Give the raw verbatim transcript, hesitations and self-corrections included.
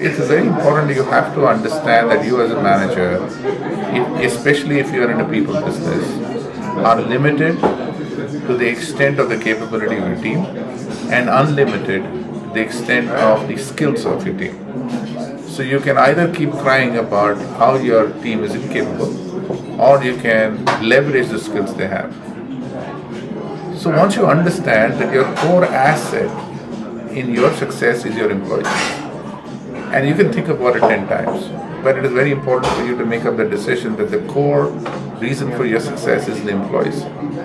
It's very important. You have to understand that you as a manager, especially if you are in a people business, are limited to the extent of the capability of your team and unlimited to the extent of the skills of your team. So you can either keep crying about how your team is incapable or you can leverage the skills they have. So once you understand that your core asset in your success is your employees, and you can think about it ten times, but it is very important for you to make up the decision that the core reason for your success is the employees.